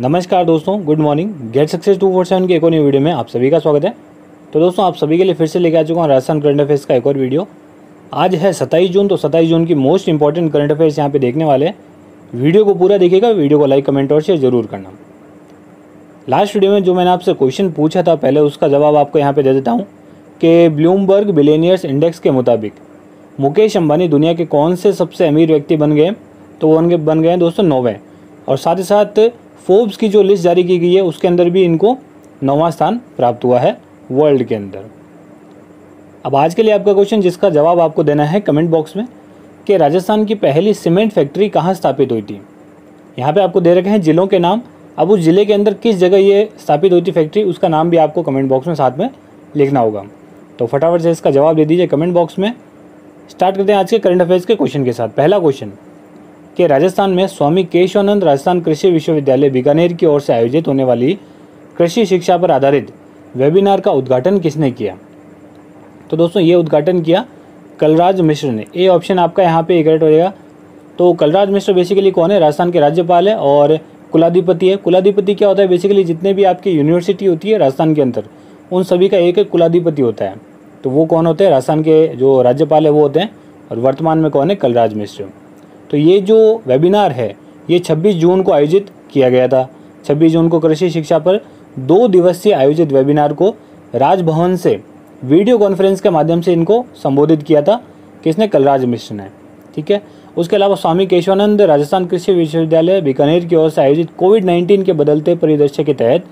नमस्कार दोस्तों, good morning. Get success 247 की एक और नई वीडियो में आप सभी का स्वागत है। तो दोस्तों, आप सभी के लिए फिर से लेके आ चुका हूँ राजस्थान करंट अफेयर्स का एक और वीडियो। आज है 27 जून, तो 27 जून की मोस्ट इंपॉर्टेंट करंट अफेयर्स यहाँ पे देखने वाले हैं। वीडियो को पूरा देखिएगा, वीडियो को लाइक, कमेंट और शेयर जरूर करना। लास्ट वीडियो में जो मैंने आपसे क्वेश्चन पूछा था पहले, उसका जवाब आपको यहाँ पर दे देता हूँ कि ब्लूमबर्ग बिलियनियर्स इंडेक्स के मुताबिक मुकेश अम्बानी दुनिया के कौन से सबसे अमीर व्यक्ति बन गए, तो वो बन गए हैं दोस्तों 9वें। और साथ ही साथ फोर्ब्स की जो लिस्ट जारी की गई है उसके अंदर भी इनको 9वां स्थान प्राप्त हुआ है वर्ल्ड के अंदर। अब आज के लिए आपका क्वेश्चन, जिसका जवाब आपको देना है कमेंट बॉक्स में, कि राजस्थान की पहली सीमेंट फैक्ट्री कहाँ स्थापित हुई थी। यहाँ पे आपको दे रखे हैं जिलों के नाम। अब उस ज़िले के अंदर किस जगह ये स्थापित हुई थी फैक्ट्री, उसका नाम भी आपको कमेंट बॉक्स में साथ में लिखना होगा। तो फटाफट से इसका जवाब दे दीजिए कमेंट बॉक्स में। स्टार्ट करते हैं आज के करंट अफेयर्स के क्वेश्चन के साथ। पहला क्वेश्चन कि राजस्थान में स्वामी केशवानंद राजस्थान कृषि विश्वविद्यालय बीकानेर की ओर से आयोजित होने वाली कृषि शिक्षा पर आधारित वेबिनार का उद्घाटन किसने किया। तो दोस्तों, ये उद्घाटन किया कलराज मिश्र ने। ए ऑप्शन आपका यहाँ पे करेक्ट हो जाएगा। तो कलराज मिश्र बेसिकली कौन है, राजस्थान के राज्यपाल है और कुलाधिपति है। कुलाधिपति क्या होता है, बेसिकली जितने भी आपकी यूनिवर्सिटी होती है राजस्थान के अंदर उन सभी का एक एक कुलाधिपति होता है। तो वो कौन होते हैं, राजस्थान के जो राज्यपाल है वो होते हैं, और वर्तमान में कौन है, कलराज मिश्र। तो ये जो वेबिनार है ये 26 जून को आयोजित किया गया था। 26 जून को कृषि शिक्षा पर 2 दिवसीय आयोजित वेबिनार को राजभवन से वीडियो कॉन्फ्रेंस के माध्यम से इनको संबोधित किया था। किसने, कलराज मिश्र ने। ठीक है। उसके अलावा स्वामी केशवानंद राजस्थान कृषि विश्वविद्यालय बीकानेर की ओर से आयोजित कोविड-19 के बदलते परिदृश्य के तहत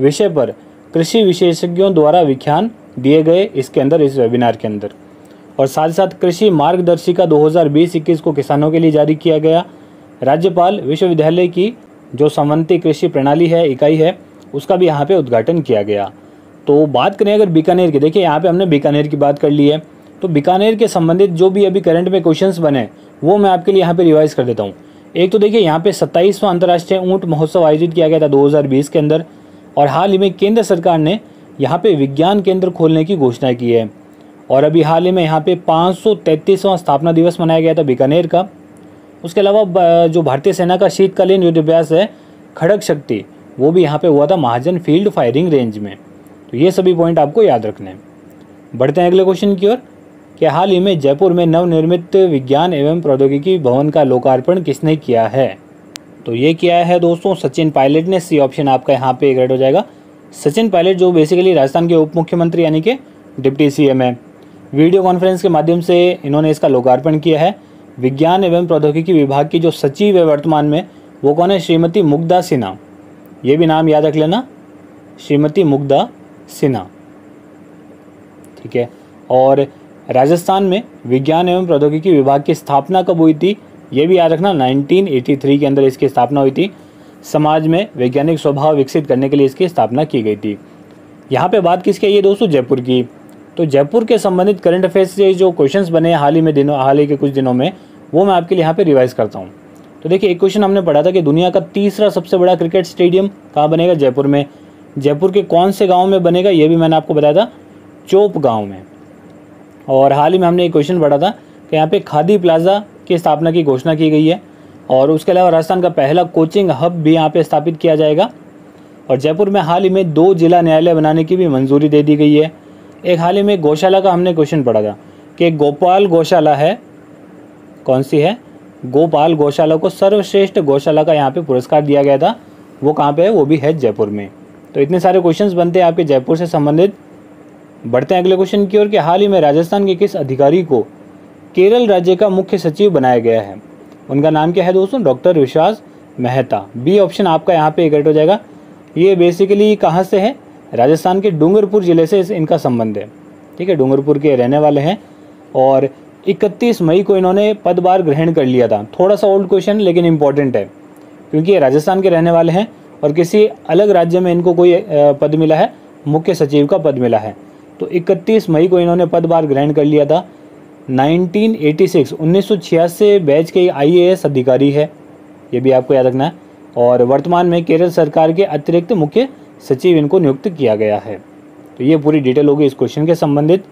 विषय पर कृषि विशेषज्ञों द्वारा व्याख्यान दिए गए इसके अंदर, इस वेबिनार के अंदर। और साथ साथ कृषि मार्गदर्शिका 2020-21 को किसानों के लिए जारी किया गया। राज्यपाल विश्वविद्यालय की जो समन्वित कृषि प्रणाली है, इकाई है, उसका भी यहाँ पे उद्घाटन किया गया। तो बात करें अगर बीकानेर की, देखिए यहाँ पे हमने बीकानेर की बात कर ली है, तो बीकानेर के संबंधित जो भी अभी करंट में क्वेश्चंस बने वो मैं आपके लिए यहाँ पर रिवाइज़ कर देता हूँ। एक तो देखिए यहाँ पर 27वां अंतर्राष्ट्रीय ऊँट महोत्सव आयोजित किया गया था 2020 के अंदर, और हाल ही में केंद्र सरकार ने यहाँ पर विज्ञान केंद्र खोलने की घोषणा की है। और अभी हाल ही में यहाँ पे 533वां स्थापना दिवस मनाया गया था बीकानेर का। उसके अलावा जो भारतीय सेना का शीतकालीन युद्धाभ्यास है खड़क शक्ति, वो भी यहाँ पे हुआ था महाजन फील्ड फायरिंग रेंज में। तो ये सभी पॉइंट आपको याद रखने हैं। बढ़ते हैं अगले क्वेश्चन की ओर कि हाल ही में जयपुर में नवनिर्मित विज्ञान एवं प्रौद्योगिकी भवन का लोकार्पण किसने किया है। तो ये किया है दोस्तों सचिन पायलट ने। सी ऑप्शन आपका यहाँ पे करेक्ट हो जाएगा। सचिन पायलट जो बेसिकली राजस्थान के उप मुख्यमंत्री यानी कि डिप्टी CM है, वीडियो कॉन्फ्रेंस के माध्यम से इन्होंने इसका लोकार्पण किया है। विज्ञान एवं प्रौद्योगिकी विभाग की जो सचिव है वर्तमान में वो कौन है, श्रीमती मुग्धा सिन्हा। ये भी नाम याद रख लेना, श्रीमती मुग्धा सिन्हा। ठीक है। और राजस्थान में विज्ञान एवं प्रौद्योगिकी विभाग की स्थापना कब हुई थी, ये भी याद रखना, 1983 के अंदर इसकी स्थापना हुई थी। समाज में वैज्ञानिक स्वभाव विकसित करने के लिए इसकी स्थापना की गई थी। यहाँ पर बात किसकी है, ये दोस्तों जयपुर की। तो जयपुर के संबंधित करंट अफेयर्स से जो क्वेश्चंस बने हाल ही के कुछ दिनों में, वो मैं आपके लिए यहाँ पे रिवाइज़ करता हूँ। तो देखिए एक क्वेश्चन हमने पढ़ा था कि दुनिया का तीसरा सबसे बड़ा क्रिकेट स्टेडियम कहाँ बनेगा, जयपुर में। जयपुर के कौन से गांव में बनेगा, ये भी मैंने आपको बताया था, चोप गाँव में। और हाल ही में हमने एक क्वेश्चन पढ़ा था कि यहाँ पर खादी प्लाजा की स्थापना की घोषणा की गई है। और उसके अलावा राजस्थान का पहला कोचिंग हब भी यहाँ पर स्थापित किया जाएगा। और जयपुर में हाल ही में 2 जिला न्यायालय बनाने की भी मंजूरी दे दी गई है। एक हाल ही में गौशाला का हमने क्वेश्चन पढ़ा था कि गोपाल गौशाला है, कौन सी है, गोपाल गौशाला को सर्वश्रेष्ठ गौशाला का यहाँ पे पुरस्कार दिया गया था। वो कहाँ पे है, वो भी है जयपुर में। तो इतने सारे क्वेश्चंस बनते हैं आपके जयपुर से संबंधित। बढ़ते हैं अगले क्वेश्चन की ओर कि हाल ही में राजस्थान के किस अधिकारी को केरल राज्य का मुख्य सचिव बनाया गया है। उनका नाम क्या है दोस्तों, डॉक्टर विश्वास मेहता। बी ऑप्शन आपका यहाँ पे करेक्ट हो जाएगा। ये बेसिकली कहाँ से है, राजस्थान के डूंगरपुर ज़िले से इनका संबंध है। ठीक है, डूंगरपुर के रहने वाले हैं। और 31 मई को इन्होंने पदभार ग्रहण कर लिया था। थोड़ा सा ओल्ड क्वेश्चन लेकिन इम्पॉर्टेंट है, क्योंकि ये राजस्थान के रहने वाले हैं और किसी अलग राज्य में इनको कोई पद मिला है, मुख्य सचिव का पद मिला है। तो 31 मई को इन्होंने पदभार ग्रहण कर लिया था। 1986 बैच के IAS अधिकारी है, ये भी आपको याद रखना है। और वर्तमान में केरल सरकार के अतिरिक्त मुख्य सचिव इनको नियुक्त किया गया है। तो ये पूरी डिटेल होगी इस क्वेश्चन के संबंधित।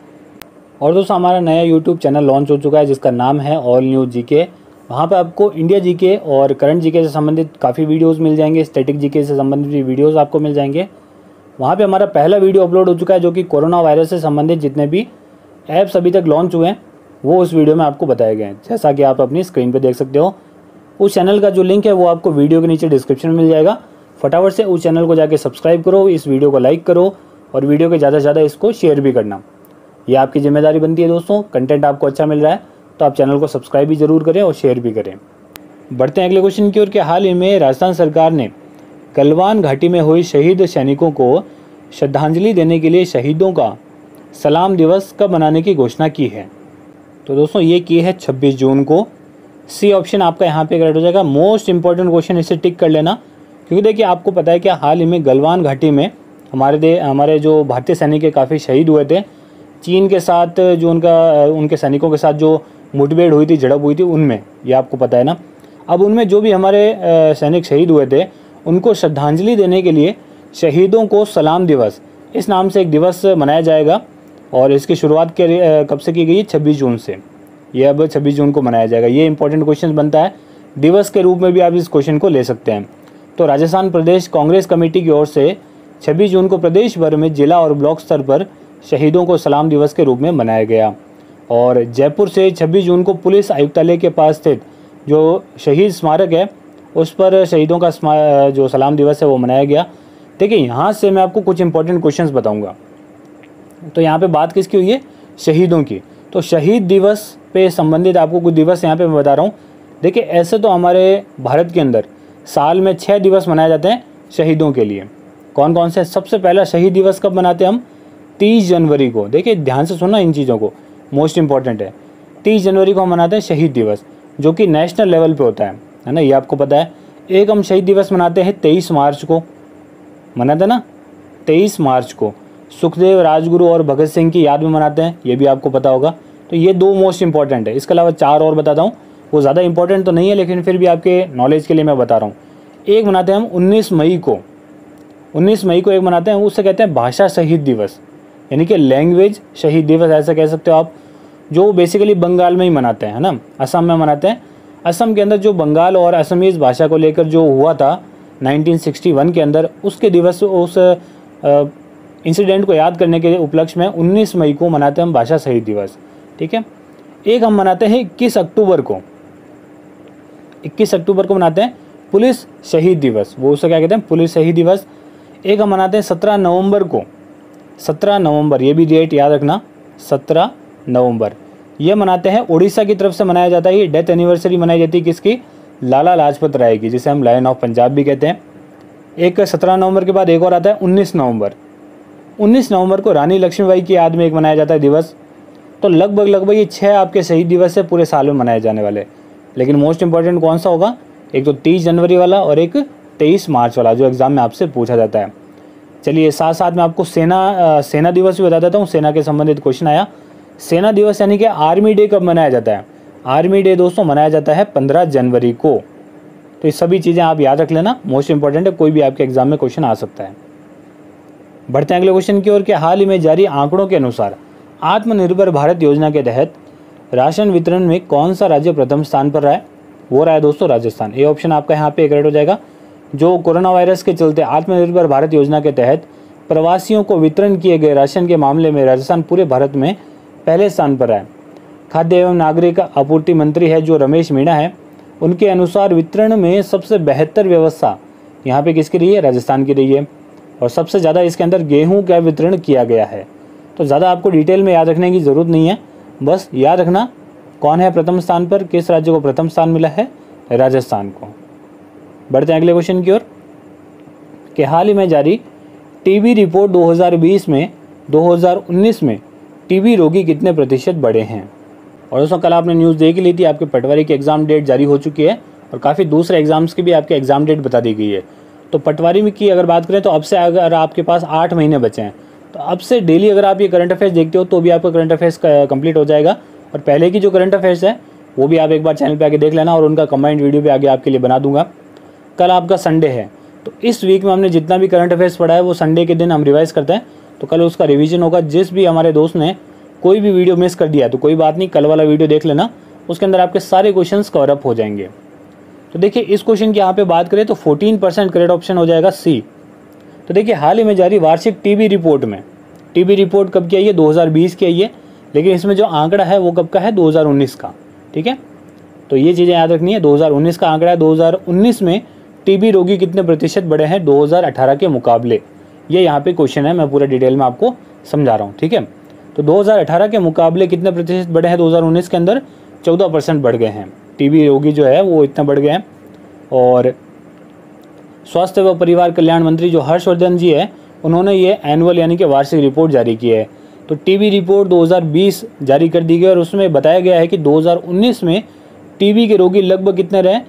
और दोस्तों, हमारा नया YouTube चैनल लॉन्च हो चुका है, जिसका नाम है ऑल न्यूज़ GK। वहाँ पे आपको इंडिया जीके और करंट जीके से संबंधित काफ़ी वीडियोस मिल जाएंगे, स्टैटिक जीके से संबंधित भी वीडियोस आपको मिल जाएंगे। वहाँ पे हमारा पहला वीडियो अपलोड हो चुका है जो कि कोरोना वायरस से संबंधित जितने भी ऐप्स अभी तक लॉन्च हुए हैं वो उस वीडियो में आपको बताए गए हैं, जैसा कि आप अपनी स्क्रीन पर देख सकते हो। उस चैनल का जो लिंक है वो आपको वीडियो के नीचे डिस्क्रिप्शन में मिल जाएगा। फटाफट से उस चैनल को जाके सब्सक्राइब करो, इस वीडियो को लाइक करो और वीडियो के ज़्यादा से ज़्यादा इसको शेयर भी करना, ये आपकी जिम्मेदारी बनती है दोस्तों। कंटेंट आपको अच्छा मिल रहा है तो आप चैनल को सब्सक्राइब भी जरूर करें और शेयर भी करें। बढ़ते हैं अगले क्वेश्चन की ओर कि हाल ही में राजस्थान सरकार ने गलवान घाटी में हुए शहीद सैनिकों को श्रद्धांजलि देने के लिए शहीदों का सलाम दिवस कब मनाने की घोषणा की है? तो दोस्तों ये की है 26 जून को। सी ऑप्शन आपका यहाँ पे करेक्ट हो जाएगा। मोस्ट इंपॉर्टेंट क्वेश्चन, इसे टिक कर लेना, क्योंकि देखिए आपको पता है कि हाल ही में गलवान घाटी में हमारे जो भारतीय सैनिक है काफ़ी शहीद हुए थे। चीन के साथ जो उनके सैनिकों के साथ जो मुठभेड़ हुई थी, झड़प हुई थी, उनमें ये आपको पता है ना। अब उनमें जो भी हमारे सैनिक शहीद हुए थे उनको श्रद्धांजलि देने के लिए शहीदों को सलाम दिवस इस नाम से एक दिवस मनाया जाएगा और इसकी शुरुआत कब से की गई है? 26 जून से। ये अब 26 जून को मनाया जाएगा। ये इंपॉर्टेंट क्वेश्चन बनता है, दिवस के रूप में भी आप इस क्वेश्चन को ले सकते हैं। तो राजस्थान प्रदेश कांग्रेस कमेटी की ओर से 26 जून को प्रदेश भर में जिला और ब्लॉक स्तर पर शहीदों को सलाम दिवस के रूप में मनाया गया। और जयपुर से 26 जून को पुलिस आयुक्तालय के पास स्थित जो शहीद स्मारक है उस पर शहीदों का जो सलाम दिवस है वो मनाया गया। देखिए यहाँ से मैं आपको कुछ इंपॉर्टेंट क्वेश्चंस बताऊँगा। तो यहाँ पे बात किसकी हुई है? शहीदों की। तो शहीद दिवस पे संबंधित आपको कुछ दिवस यहाँ पे मैं बता रहा हूँ। देखिए ऐसे तो हमारे भारत के अंदर साल में 6 दिवस मनाए जाते हैं शहीदों के लिए। कौन कौन से? सबसे पहला शहीद दिवस कब मनाते हैं हम? 30 जनवरी को। देखिए ध्यान से सुनना इन चीज़ों को, मोस्ट इंपॉर्टेंट है। 30 जनवरी को हम मनाते हैं शहीद दिवस जो कि नेशनल लेवल पे होता है ना, ये आपको पता है। एक हम शहीद दिवस मनाते हैं 23 मार्च को, मनाते हैं ना 23 मार्च को। सुखदेव, राजगुरु और भगत सिंह की याद में मनाते हैं, ये भी आपको पता होगा। तो ये दो मोस्ट इंपॉर्टेंट है। इसके अलावा 4 और बताता हूँ, वो ज़्यादा इंपॉर्टेंट तो नहीं है लेकिन फिर भी आपके नॉलेज के लिए मैं बता रहा हूँ। एक मनाते हैं हम 19 मई को, 19 मई को एक मनाते हैं, उससे कहते हैं भाषा शहीद दिवस, यानी कि लैंग्वेज शहीद दिवस ऐसा कह सकते हो आप, जो बेसिकली बंगाल में ही मनाते हैं, है ना। असम में मनाते हैं, असम के अंदर जो बंगाल और असमीज भाषा को लेकर जो हुआ था 1961 के अंदर, उसके दिवस उस इंसिडेंट को याद करने के उपलक्ष्य में 19 मई को मनाते हैं हम भाषा शहीद दिवस, ठीक है। एक हम मनाते हैं 21 अक्टूबर को, 21 अक्टूबर को मनाते हैं पुलिस शहीद दिवस, वो उसे क्या कहते हैं? पुलिस शहीद दिवस। एक हम मनाते हैं 17 नवम्बर को, 17 नवंबर, ये भी डेट याद रखना, 17 नवंबर। ये मनाते हैं, उड़ीसा की तरफ से मनाया जाता है ये, डेथ एनिवर्सरी मनाई जाती है किसकी? लाला लाजपत राय की, जिसे हम लायन ऑफ पंजाब भी कहते हैं। एक 17 नवंबर के बाद एक और आता है 19 नवंबर। 19 नवंबर को रानी लक्ष्मीबाई की याद में एक मनाया जाता है दिवस। तो लगभग ये 6 आपके शहीद दिवस है पूरे साल में मनाए जाने वाले, लेकिन मोस्ट इंपॉर्टेंट कौन सा होगा? एक तो 30 जनवरी वाला और एक 23 मार्च वाला जो एग्ज़ाम में आपसे पूछा जाता है। चलिए साथ में आपको सेना दिवस भी बता देता हूँ, सेना के संबंधित क्वेश्चन आया। सेना दिवस यानी कि आर्मी डे कब मनाया जाता है? आर्मी डे दोस्तों मनाया जाता है 15 जनवरी को। तो ये सभी चीज़ें आप याद रख लेना, मोस्ट इंपॉर्टेंट है, कोई भी आपके एग्जाम में क्वेश्चन आ सकता है। बढ़ते हैं अगले क्वेश्चन की ओर कि हाल ही में जारी आंकड़ों के अनुसार आत्मनिर्भर भारत योजना के तहत राशन वितरण में कौन सा राज्य प्रथम स्थान पर रहा है? वो रहा है दोस्तों राजस्थान। ये ऑप्शन आपका यहाँ पे करेक्ट हो जाएगा। जो कोरोना वायरस के चलते आत्मनिर्भर भारत योजना के तहत प्रवासियों को वितरण किए गए राशन के मामले में राजस्थान पूरे भारत में पहले स्थान पर है। खाद्य एवं नागरिक आपूर्ति मंत्री है जो रमेश मीणा है, उनके अनुसार वितरण में सबसे बेहतर व्यवस्था यहाँ पे किसकी रही है? राजस्थान की रही है। और सबसे ज़्यादा इसके अंदर गेहूँ का वितरण किया गया है। तो ज़्यादा आपको डिटेल में याद रखने की ज़रूरत नहीं है, बस याद रखना कौन है प्रथम स्थान पर, किस राज्य को प्रथम स्थान मिला है? राजस्थान को। बढ़ते हैं अगले क्वेश्चन की ओर कि हाल ही में जारी टीबी रिपोर्ट 2020 में 2019 में टीबी रोगी कितने प्रतिशत बढ़े हैं? और दोस्तों कल आपने न्यूज़ देख ली थी, आपके पटवारी की एग्ज़ाम डेट जारी हो चुकी है और काफ़ी दूसरे एग्ज़ाम्स की भी आपके एग्ज़ाम डेट बता दी गई है। तो पटवारी में की अगर बात करें तो अब से अगर आपके पास 8 महीने बचे हैं तो अब से डेली अगर आप ये करंट अफेयर्स देखते हो तो भी आपका करंट अफेयर्स कंप्लीट हो जाएगा। और पहले की जो करंट अफेयर्स है वो भी आप एक बार चैनल पर आके देख लेना और उनका कंबाइंड वीडियो भी आगे आपके लिए बना दूंगा। कल आपका संडे है तो इस वीक में हमने जितना भी करंट अफेयर्स पढ़ा है वो संडे के दिन हम रिवाइज़ करते हैं, तो कल उसका रिवीजन होगा। जिस भी हमारे दोस्त ने कोई भी वीडियो मिस कर दिया तो कोई बात नहीं, कल वाला वीडियो देख लेना उसके अंदर आपके सारे क्वेश्चंस कवर अप हो जाएंगे। तो देखिए इस क्वेश्चन की यहाँ पे बात करें तो 14% करेक्ट ऑप्शन हो जाएगा सी। तो देखिए हाल ही में जारी वार्षिक टीबी रिपोर्ट में, टीबी रिपोर्ट कब की आई है, 2020 की आई है, लेकिन इसमें जो आंकड़ा है वो कब का है, 2019 का। ठीक है, तो ये चीज़ें याद रखनी है, 2019 का आंकड़ा है। 2019 में टीबी रोगी कितने प्रतिशत बढ़े हैं 2018 के मुकाबले, ये यहाँ पे क्वेश्चन है, मैं पूरा डिटेल में आपको समझा रहा हूँ। ठीक है, तो 2018 के मुकाबले कितने प्रतिशत बढ़े हैं 2019 के अंदर, 14% बढ़ गए हैं। टीबी रोगी जो है वो इतना बढ़ गए हैं। और स्वास्थ्य व परिवार कल्याण मंत्री जो हर्षवर्धन जी है, उन्होंने ये एनुअल यानी कि वार्षिक रिपोर्ट जारी की है। तो टीबी रिपोर्ट 2020 जारी कर दी गई और उसमें बताया गया है कि 2019 में टीबी के रोगी लगभग कितने रहे,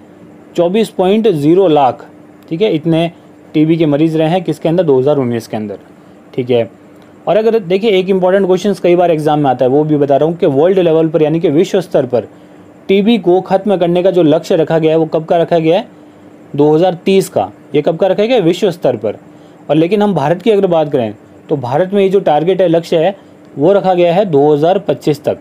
24.0 लाख। ठीक है, इतने टीबी के मरीज़ रहे हैं किसके अंदर, 2019 के अंदर। ठीक है, और अगर देखिए एक इंपॉर्टेंट क्वेश्चन कई बार एग्जाम में आता है, वो भी बता रहा हूँ कि वर्ल्ड लेवल पर यानी कि विश्व स्तर पर टीबी को ख़त्म करने का जो लक्ष्य रखा गया है वो कब का रखा गया है, 2030 का। ये कब का रखा गया है, विश्व स्तर पर। और लेकिन हम भारत की अगर बात करें तो भारत में ये जो टारगेट है, लक्ष्य है, वो रखा गया है 2025 तक,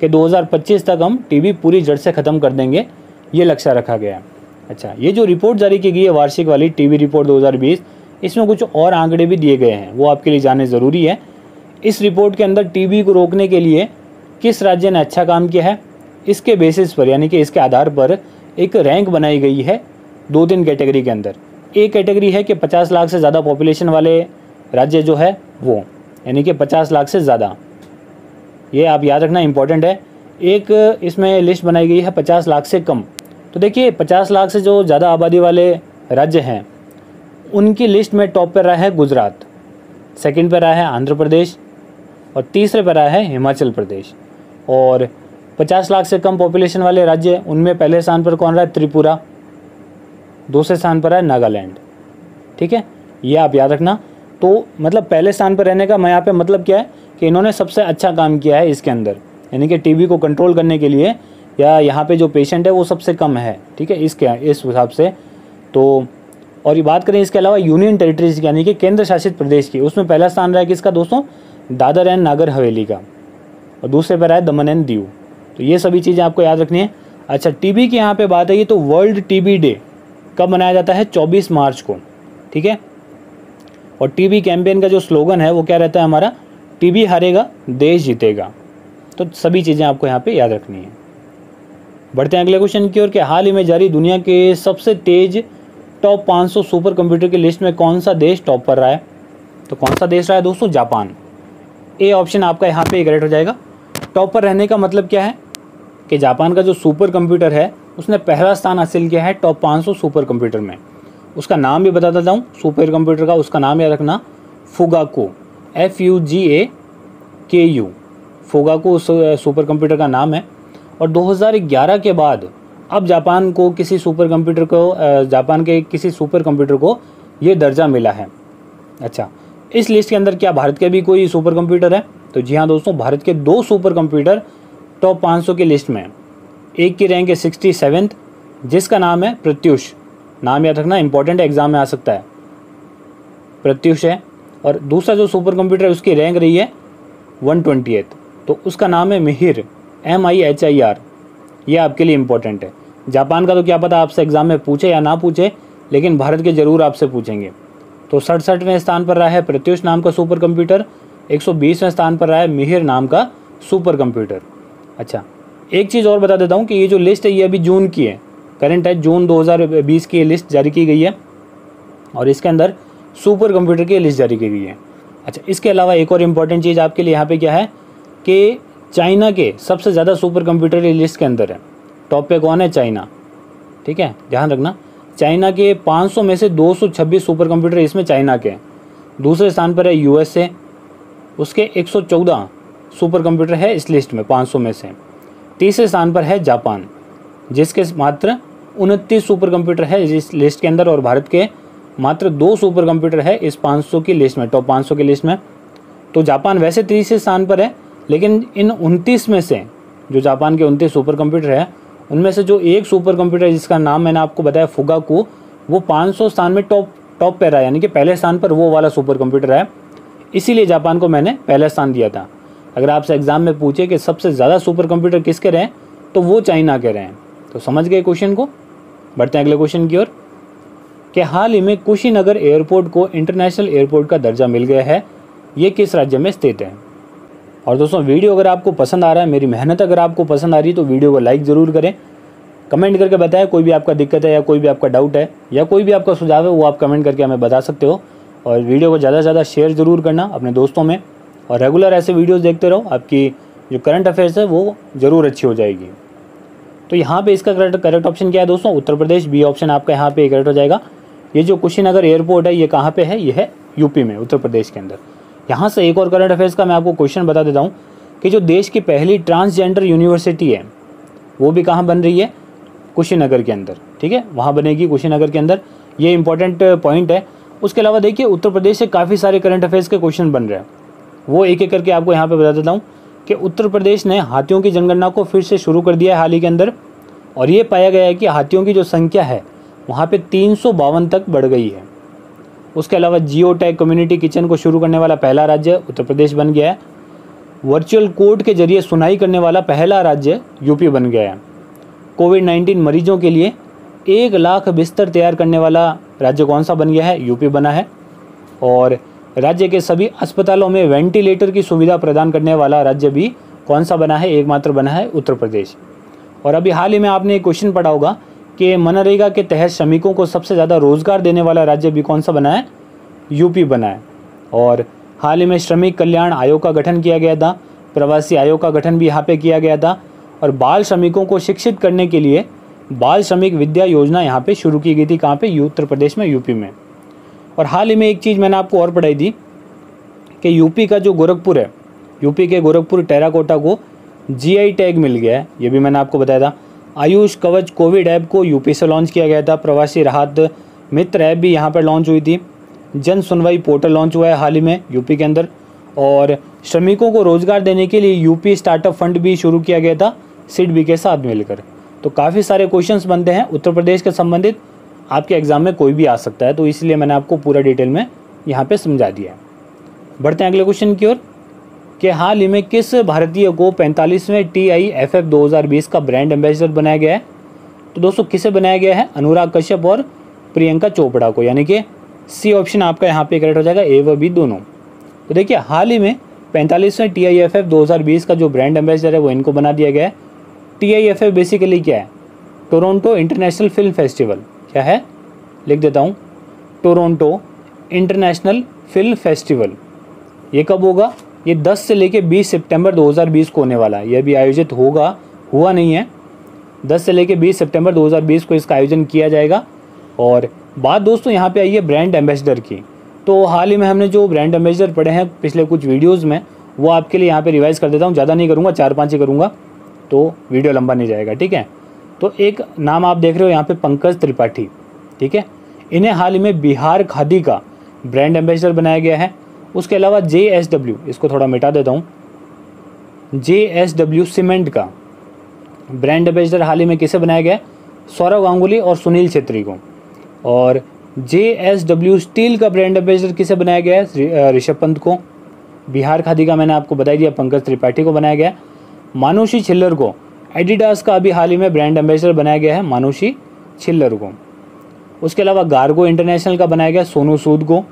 कि 2025 तक हम टीबी पूरी जड़ से ख़त्म कर देंगे, ये लक्ष्य रखा गया है। अच्छा, ये जो रिपोर्ट जारी की गई है वार्षिक वाली टीबी रिपोर्ट 2020, इसमें कुछ और आंकड़े भी दिए गए हैं, वो आपके लिए जाने ज़रूरी है। इस रिपोर्ट के अंदर टीबी को रोकने के लिए किस राज्य ने अच्छा काम किया है, इसके बेसिस पर यानी कि इसके आधार पर एक रैंक बनाई गई है 2-3 कैटेगरी के अंदर। एक कैटेगरी है कि 50 लाख से ज़्यादा पॉपुलेशन वाले राज्य जो है वो, यानी कि 50 लाख से ज़्यादा, ये आप याद रखना इंपॉर्टेंट है। एक इसमें लिस्ट बनाई गई है 50 लाख से कम। तो देखिए 50 लाख से जो ज़्यादा आबादी वाले राज्य हैं उनकी लिस्ट में टॉप पर रहा है गुजरात, सेकंड पर रहा है आंध्र प्रदेश और तीसरे पर रहा है हिमाचल प्रदेश। और 50 लाख से कम पॉपुलेशन वाले राज्य, उनमें पहले स्थान पर कौन रहा है, त्रिपुरा, दूसरे स्थान पर है नागालैंड। ठीक है, ये आप याद रखना। तो मतलब पहले स्थान पर रहने का मैं यहाँ पे मतलब क्या है कि इन्होंने सबसे अच्छा काम किया है इसके अंदर, यानी कि टीबी को कंट्रोल करने के लिए, या यहाँ पे जो पेशेंट है वो सबसे कम है। ठीक है, इसके इस हिसाब से। तो और ये बात करें इसके अलावा यूनियन टेरिटरीज यानी कि केंद्र शासित प्रदेश की, उसमें पहला स्थान रहा है किसका दोस्तों, दादर एंड नागर हवेली का, और दूसरे पर रहा है दमन एंड दीव। तो ये सभी चीज़ें आपको याद रखनी है। अच्छा, टीबी की यहाँ पर बात आई तो वर्ल्ड टीबी डे कब मनाया जाता है, 24 मार्च को। ठीक है, और टीबी कैंपेन का जो स्लोगन है वो क्या रहता है हमारा, टीबी हारेगा देश जीतेगा। तो सभी चीज़ें आपको यहाँ पे याद रखनी है। बढ़ते हैं अगले क्वेश्चन की ओर कि हाल ही में जारी दुनिया के सबसे तेज टॉप 500 सुपर कंप्यूटर की लिस्ट में कौन सा देश टॉप पर रहा है, तो कौन सा देश रहा है दोस्तों, जापान। ए ऑप्शन आपका यहाँ पे करेक्ट हो जाएगा। टॉप पर रहने का मतलब क्या है कि जापान का जो सुपर कंप्यूटर है उसने पहला स्थान हासिल किया है टॉप 500 सुपर कंप्यूटर में। उसका नाम भी बता देता हूँ सुपर कंप्यूटर का, उसका नाम याद रखना Fugaku, FUGAKU, Fugaku super computer का नाम है। और 2011 के बाद अब जापान को किसी सुपर कंप्यूटर को, जापान के किसी सुपर कंप्यूटर को ये दर्जा मिला है। अच्छा, इस लिस्ट के अंदर क्या भारत के भी कोई सुपर कंप्यूटर है, तो जी हाँ दोस्तों, भारत के 2 सुपर कंप्यूटर टॉप 500 की लिस्ट में है। एक की रैंक है 67 जिसका नाम है प्रत्यूष, नाम याद रखना इंपॉर्टेंट, एग्जाम में आ सकता है, प्रत्यूष है। और दूसरा जो सुपर कंप्यूटर है उसकी रैंक रही है 120th, तो उसका नाम है मिहिर, MIHIR। ये आपके लिए इंपॉर्टेंट है। जापान का तो क्या पता आपसे एग्ज़ाम में पूछे या ना पूछे, लेकिन भारत के ज़रूर आपसे पूछेंगे। तो 67वें स्थान पर रहा है प्रत्यूष नाम का सुपर कंप्यूटर, 120वें स्थान पर रहा है मिहिर नाम का सुपर कंप्यूटर। अच्छा, एक चीज़ और बता देता हूँ कि ये जो लिस्ट है ये अभी जून की है, करंट है, जून 2020 की लिस्ट जारी की गई है और इसके अंदर सुपर कंप्यूटर की लिस्ट जारी की गई है। अच्छा, इसके अलावा एक और इम्पॉर्टेंट चीज़ आपके लिए यहाँ पे क्या है कि चाइना के सबसे ज़्यादा सुपर कंप्यूटर की लिस्ट के अंदर है, टॉप पे कौन है, चाइना। ठीक है, ध्यान रखना, चाइना के 500 में से 226 सुपर कंप्यूटर इसमें चाइना के हैं। दूसरे स्थान पर है USA, उसके 114 सुपर कंप्यूटर है इस लिस्ट में 500 में से। तीसरे स्थान पर है जापान जिसके मात्र 29 सुपर कंप्यूटर है इस लिस्ट के अंदर, और भारत के मात्र 2 सुपर कंप्यूटर है इस 500 की लिस्ट में, टॉप 500 की लिस्ट में। तो जापान वैसे तीसरे स्थान पर है, लेकिन इन 29 में से जो जापान के 29 सुपर कंप्यूटर है उनमें से जो एक सुपर कंप्यूटर जिसका नाम मैंने आपको बताया फुगाकू, वो 500 स्थान में टॉप पर रहा है, यानी कि पहले स्थान पर वो वाला सुपर कंप्यूटर है। इसीलिए जापान को मैंने पहला स्थान दिया था। अगर आपसे एग्ज़ाम में पूछे कि सबसे ज़्यादा सुपर कंप्यूटर किसके रहे, तो वो चाइना के रहे हैं। तो समझ गए क्वेश्चन को। बढ़ते हैं अगले क्वेश्चन की ओर कि हाल ही में कुशीनगर एयरपोर्ट को इंटरनेशनल एयरपोर्ट का दर्जा मिल गया है, ये किस राज्य में स्थित है। और दोस्तों वीडियो अगर आपको पसंद आ रहा है, मेरी मेहनत अगर आपको पसंद आ रही है तो वीडियो को लाइक ज़रूर करें। कमेंट करके बताएं कोई भी आपका दिक्कत है या कोई भी आपका डाउट है या कोई भी आपका सुझाव है वो आप कमेंट करके हमें बता सकते हो। और वीडियो को ज़्यादा से ज़्यादा शेयर ज़रूर करना अपने दोस्तों में और रेगुलर ऐसे वीडियोस देखते रहो, आपकी जो करंट अफेयर्स है वो ज़रूर अच्छी हो जाएगी। तो यहाँ पे इसका करेक्ट ऑप्शन क्या है दोस्तों, उत्तर प्रदेश। बी ऑप्शन आपका यहाँ पे करेक्ट हो जाएगा। ये जो कुशीनगर एयरपोर्ट है ये कहाँ पे है, ये है यूपी में, उत्तर प्रदेश के अंदर। यहाँ से एक और करंट अफेयर्स का मैं आपको क्वेश्चन बता देता हूँ कि जो देश की पहली ट्रांसजेंडर यूनिवर्सिटी है वो भी कहाँ बन रही है, कुशीनगर के अंदर। ठीक है, वहाँ बनेगी कुशीनगर के अंदर, ये इंपॉर्टेंट पॉइंट है। उसके अलावा देखिए उत्तर प्रदेश से काफ़ी सारे करंट अफेयर्स के क्वेश्चन बन रहे हैं, वो एक एक करके आपको यहाँ पे बता देता हूँ कि उत्तर प्रदेश ने हाथियों की जनगणना को फिर से शुरू कर दिया है हाल ही के अंदर। और ये पाया गया है कि हाथियों की जो संख्या है वहाँ पे 352 तक बढ़ गई है। उसके अलावा जियो टैग कम्युनिटी किचन को शुरू करने वाला पहला राज्य उत्तर प्रदेश बन गया है। वर्चुअल कोर्ट के जरिए सुनाई करने वाला पहला राज्य यूपी बन गया है। कोविड-19 मरीजों के लिए 1 लाख बिस्तर तैयार करने वाला राज्य कौन सा बन गया है, यूपी बना है। और राज्य के सभी अस्पतालों में वेंटिलेटर की सुविधा प्रदान करने वाला राज्य भी कौन सा बना है, एकमात्र बना है उत्तर प्रदेश। और अभी हाल ही में आपने एक क्वेश्चन पढ़ा होगा कि मनरेगा के तहत श्रमिकों को सबसे ज़्यादा रोजगार देने वाला राज्य भी कौन सा बना है, यूपी बना है। और हाल ही में श्रमिक कल्याण आयोग का गठन किया गया था, प्रवासी आयोग का गठन भी यहाँ पे किया गया था। और बाल श्रमिकों को शिक्षित करने के लिए बाल श्रमिक विद्या योजना यहाँ पे शुरू की गई थी, कहाँ पे, उत्तर प्रदेश में, यूपी में। और हाल ही में एक चीज़ मैंने आपको और पढ़ाई थी कि यूपी का जो गोरखपुर है, यूपी के गोरखपुर टेराकोटा को जीआई टैग मिल गया है, ये भी मैंने आपको बताया था। आयुष कवच कोविड ऐप को यूपी से लॉन्च किया गया था। प्रवासी राहत मित्र ऐप भी यहाँ पर लॉन्च हुई थी। जन सुनवाई पोर्टल लॉन्च हुआ है हाल ही में यूपी के अंदर। और श्रमिकों को रोजगार देने के लिए यूपी स्टार्टअप फंड भी शुरू किया गया था सिडबी के साथ मिलकर। तो काफ़ी सारे क्वेश्चंस बनते हैं उत्तर प्रदेश के संबंधित, आपके एग्ज़ाम में कोई भी आ सकता है, तो इसलिए मैंने आपको पूरा डिटेल में यहाँ पे समझा दिया है। बढ़ते हैं अगले क्वेश्चन की ओर कि हाल ही में किस भारतीय को 45वें TIFF 2020 का ब्रांड एम्बेसडर बनाया गया है। तो दोस्तों किसे बनाया गया है, अनुराग कश्यप और प्रियंका चोपड़ा को, यानी कि सी ऑप्शन आपका यहाँ पे करेक्ट हो जाएगा, ए व बी दोनों। तो देखिए हाल ही में 45वें TIFF 2020 का जो ब्रांड एम्बेसडर है वो इनको बना दिया गया है। TIFF बेसिकली क्या है, टोरंटो इंटरनेशनल फिल्म फेस्टिवल। क्या है, लिख देता हूँ, टोरंटो इंटरनेशनल फिल्म फेस्टिवल। ये कब होगा, ये 10 से लेके 20 सितंबर 2020 को होने वाला है। यह भी आयोजित होगा, हुआ नहीं है, 10 से लेके 20 सितंबर 2020 को इसका आयोजन किया जाएगा। और बात दोस्तों यहाँ पे आई है ब्रांड एम्बेसडर की। तो हाल ही में हमने जो ब्रांड एम्बेसडर पढ़े हैं पिछले कुछ वीडियोज़ में वो आपके लिए यहाँ पर रिवाइज़ कर देता हूँ, ज़्यादा नहीं करूँगा, 4-5 ही करूँगा, तो वीडियो लंबा नहीं जाएगा। ठीक है, तो एक नाम आप देख रहे हो यहाँ पे, पंकज त्रिपाठी। ठीक है, इन्हें हाल ही में बिहार खादी का ब्रांड एम्बेसडर बनाया गया है। उसके अलावा JSW, इसको थोड़ा मिटा देता हूँ, JSW सीमेंट का ब्रांड एम्बेसडर हाल ही में किसे बनाया गया है, सौरभ गांगुली और सुनील छेत्री को। और JSW स्टील का ब्रांड एम्बेसडर किसे बनाया गया है, ऋषभ पंत को। बिहार खादी का मैंने आपको बता दिया, पंकज त्रिपाठी को बनाया गया। मानुषी छिल्लर को एडिडास का अभी हाल ही में ब्रांड एम्बेसडर बनाया गया है, मानुषी छिल्लर को। उसके अलावा गार्गो इंटरनेशनल का बनाया गया सोनू सूद को।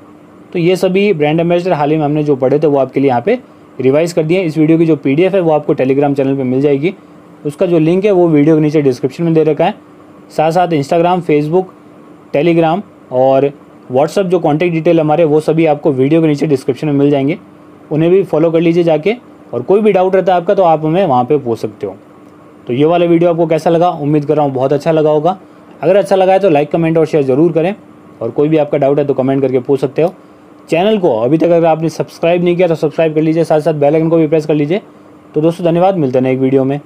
तो ये सभी ब्रांड एम्बेसडर हाल ही में हमने जो पढ़े थे वो आपके लिए यहाँ पे रिवाइज़ कर दिए। इस वीडियो की जो PDF है वो आपको टेलीग्राम चैनल पे मिल जाएगी, उसका जो लिंक है वो वीडियो के नीचे डिस्क्रिप्शन में दे रखा है। साथ साथ इंस्टाग्राम, फेसबुक, टेलीग्राम और व्हाट्सअप जो कॉन्टैक्ट डिटेल हमारे वो सभी आपको वीडियो के नीचे डिस्क्रिप्शन में मिल जाएंगे, उन्हें भी फॉलो कर लीजिए जाके। और कोई भी डाउट रहता है आपका तो आप हमें वहाँ पर पूछ सकते हो। तो ये वाला वीडियो आपको कैसा लगा, उम्मीद कर रहा हूँ बहुत अच्छा लगा होगा। अगर अच्छा लगा है तो लाइक, कमेंट और शेयर ज़रूर करें। और कोई भी आपका डाउट है तो कमेंट करके पूछ सकते हो। चैनल को अभी तक अगर आपने सब्सक्राइब नहीं किया तो सब्सक्राइब कर लीजिए, साथ साथ बेल आइकन को भी प्रेस कर लीजिए। तो दोस्तों धन्यवाद, मिलते हैं नेक्स्ट वीडियो में।